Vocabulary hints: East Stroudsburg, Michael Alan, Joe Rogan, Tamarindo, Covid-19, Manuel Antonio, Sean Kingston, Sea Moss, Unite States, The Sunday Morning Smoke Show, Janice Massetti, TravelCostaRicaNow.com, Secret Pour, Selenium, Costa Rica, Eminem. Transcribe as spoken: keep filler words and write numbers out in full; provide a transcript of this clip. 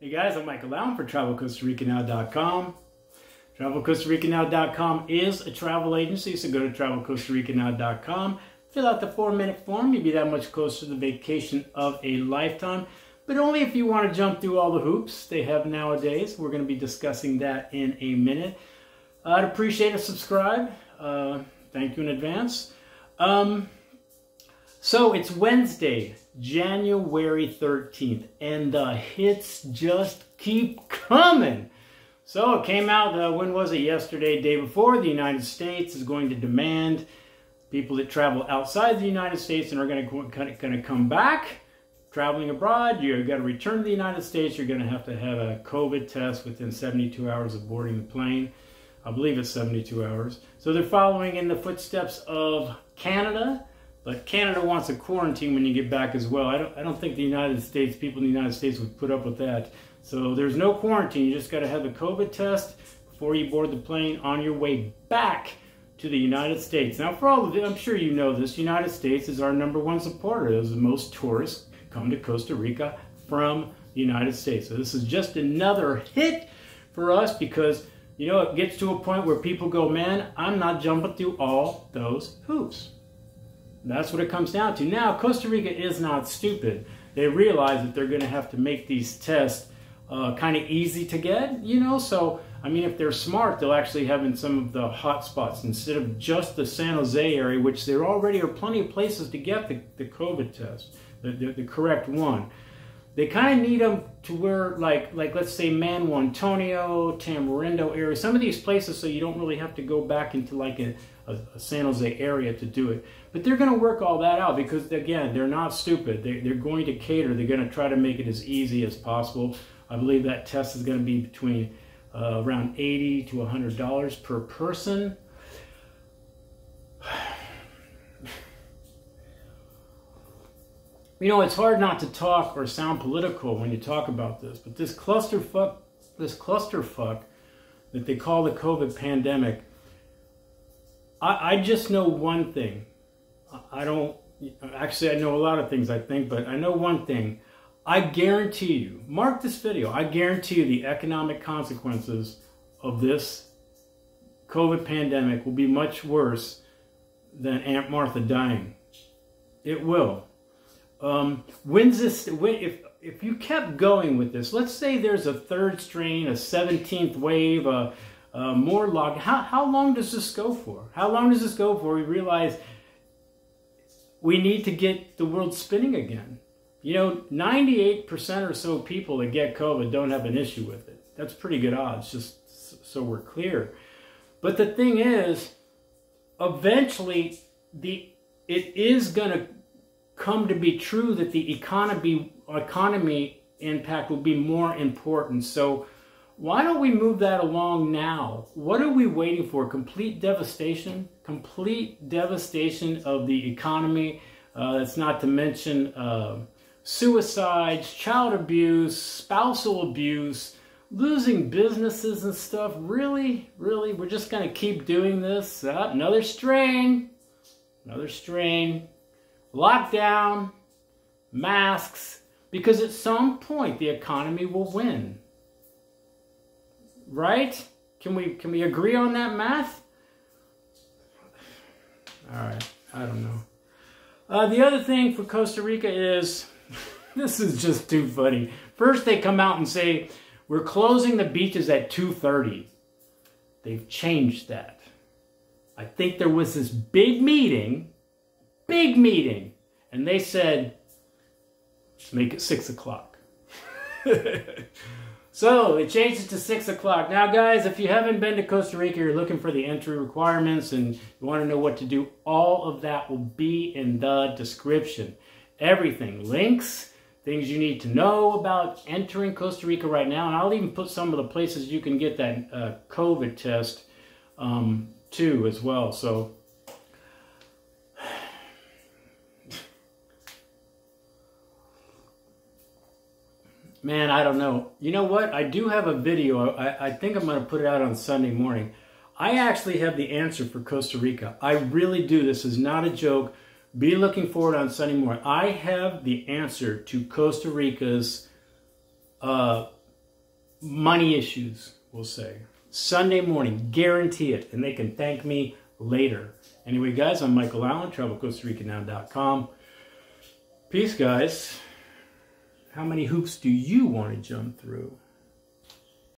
Hey guys, I'm Michael Alan for Travel Costa Rica Now dot com. Travel Costa Rica Now dot com is a travel agency, so go to Travel Costa Rica Now dot com, fill out the four minute form. You'll be that much closer to the vacation of a lifetime, but only if you want to jump through all the hoops they have nowadays. We're going to be discussing that in a minute. I'd appreciate a subscribe. Uh, thank you in advance. Um, so it's Wednesday, January thirteenth, and the hits just keep coming. So it came out, uh, when was it, yesterday, day before, the United States is going to demand people that travel outside the United States and are going to, going to come back, traveling abroad, you're going to return to the United States, you're going to have to have a COVID test within seventy-two hours of boarding the plane. I believe it's seventy-two hours. So they're following in the footsteps of Canada, but Canada wants a quarantine when you get back as well. I don't, I don't think the United States, people in the United States would put up with that. So there's no quarantine. You just got to have a COVID test before you board the plane on your way back to the United States. Now, for all of you, I'm sure you know this, the United States is our number one supporter. There's the most tourists come to Costa Rica from the United States. So this is just another hit for us because, you know, it gets to a point where people go, man, I'm not jumping through all those hoops. That's what it comes down to. Now, Costa Rica is not stupid. They realize that they're going to have to make these tests uh, kind of easy to get, you know? So, I mean, if they're smart, they'll actually have in some of the hot spots instead of just the San Jose area, which there already are plenty of places to get the, the COVID test, the, the, the correct one. They kind of need them to where, like, like let's say Manuel Antonio, Tamarindo area, some of these places, so you don't really have to go back into like a, a, a San Jose area to do it. But they're going to work all that out because, again, they're not stupid. They, they're going to cater. They're going to try to make it as easy as possible. I believe that test is going to be between uh, around eighty to a hundred dollars per person. You know, it's hard not to talk or sound political when you talk about this, but this clusterfuck, this clusterfuck that they call the COVID pandemic, I, I just know one thing. I don't, actually I know a lot of things I think, but I know one thing. I guarantee you, mark this video, I guarantee you the economic consequences of this COVID pandemic will be much worse than Aunt Martha dying. It will. Um, when's this, when, if, if you kept going with this, let's say there's a third strain, a seventeenth wave, a, a more log, how, how long does this go for? How long does this go for? We realize we need to get the world spinning again. You know, ninety-eight percent or so people that get COVID don't have an issue with it. That's pretty good odds, just so we're clear. But the thing is, eventually, the it is going to come to be true that the economy economy impact will be more important. So why don't we move that along now? What are we waiting for? Complete devastation? Complete devastation of the economy. Uh, that's not to mention uh, suicides, child abuse, spousal abuse, losing businesses and stuff. Really? Really? We're just going to keep doing this? Uh, another strain. Another strain. Lockdown, masks, because at some point the economy will win. Right? Can we can we agree on that math? All right, I don't know. Uh, the other thing for Costa Rica is, this is just too funny. First they come out and say, we're closing the beaches at two thirty. They've changed that. I think there was this big meeting big meeting, and they said, let's make it six o'clock. So they changed it to six o'clock. Now, guys, if you haven't been to Costa Rica, you're looking for the entry requirements and you want to know what to do, all of that will be in the description. Everything, links, things you need to know about entering Costa Rica right now, and I'll even put some of the places you can get that uh, COVID test um, too as well. So. Man, I don't know. You know what? I do have a video. I, I think I'm going to put it out on Sunday morning. I actually have the answer for Costa Rica. I really do. This is not a joke. Be looking forward on Sunday morning. I have the answer to Costa Rica's uh, money issues, we'll say. Sunday morning, guarantee it, and they can thank me later. Anyway, guys, I'm Michael Allen, Travel Costa Rica Now dot com. Peace, guys. How many hoops do you want to jump through?